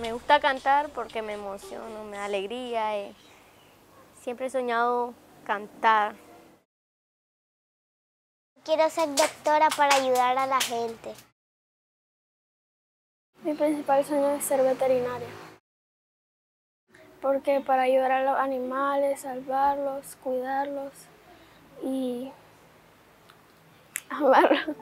Me gusta cantar porque me emociono, me da alegría. Siempre he soñado cantar. Quiero ser doctora para ayudar a la gente. Mi principal sueño es ser veterinaria. Porque para ayudar a los animales, salvarlos, cuidarlos y amarlos.